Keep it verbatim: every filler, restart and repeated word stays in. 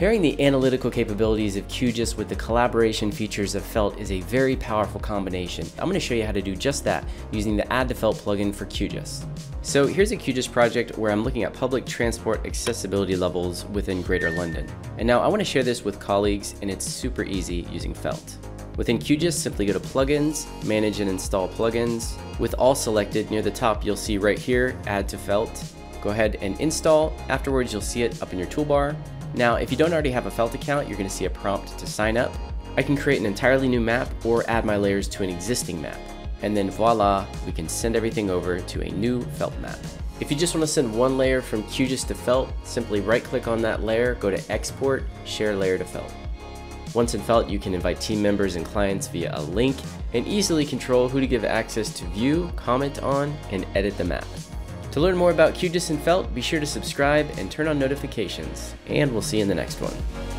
Pairing the analytical capabilities of Q G I S with the collaboration features of Felt is a very powerful combination. I'm going to show you how to do just that using the Add to Felt plugin for Q G I S. So here's a Q G I S project where I'm looking at public transport accessibility levels within Greater London. And now I want to share this with colleagues, and it's super easy using Felt. Within Q G I S, simply go to Plugins, Manage and Install Plugins. With all selected, near the top you'll see right here, Add to Felt. Go ahead and install. Afterwards you'll see it up in your toolbar. Now if you don't already have a Felt account, you're going to see a prompt to sign up. I can create an entirely new map or add my layers to an existing map. And then voila, we can send everything over to a new Felt map. If you just want to send one layer from Q G I S to Felt, simply right click on that layer, go to Export, Share Layer to Felt. Once in Felt, you can invite team members and clients via a link and easily control who to give access to view, comment on, and edit the map. To learn more about Q G I S and Felt, be sure to subscribe and turn on notifications, and we'll see you in the next one.